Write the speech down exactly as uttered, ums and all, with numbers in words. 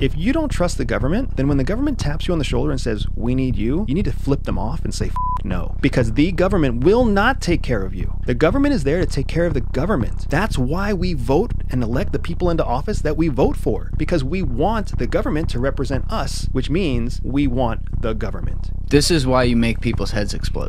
If you don't trust the government, then when the government taps you on the shoulder and says, we need you, you need to flip them off and say, F no, because the government will not take care of you. The government is there to take care of the government. That's why we vote and elect the people into office that we vote for, because we want the government to represent us, which means we want the government. This is why you make people's heads explode.